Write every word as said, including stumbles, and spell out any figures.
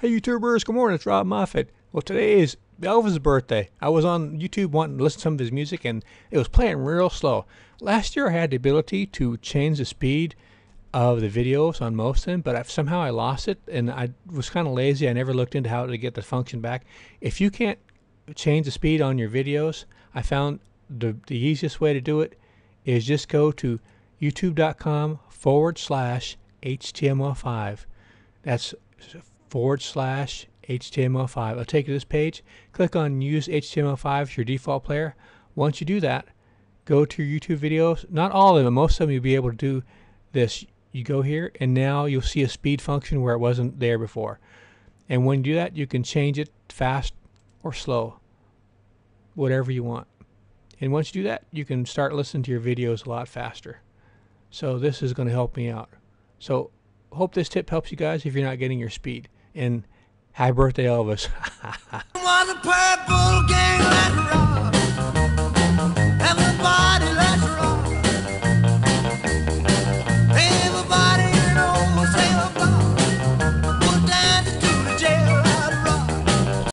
Hey YouTubers, good morning, it's Robb Moffett. Well, today is Elvis' birthday. I was on YouTube wanting to listen to some of his music and it was playing real slow. Last year I had the ability to change the speed of the videos on most of them, but I've, somehow I lost it and I was kind of lazy. I never looked into how to get the function back. If you can't change the speed on your videos, I found the, the easiest way to do it is just go to youtube.com forward slash html5. That's forward slash html5. It'll take you to this page. Click on use H T M L five as your default player. Once you do that, go to your YouTube videos. Not all of them, but most of them you'll be able to do this. You go here and now you'll see a speed function where it wasn't there before. And when you do that, you can change it fast or slow, whatever you want. And once you do that, you can start listening to your videos a lot faster. So this is going to help me out. So hope this tip helps you guys if you're not getting your speed. And happy birthday, Elvis.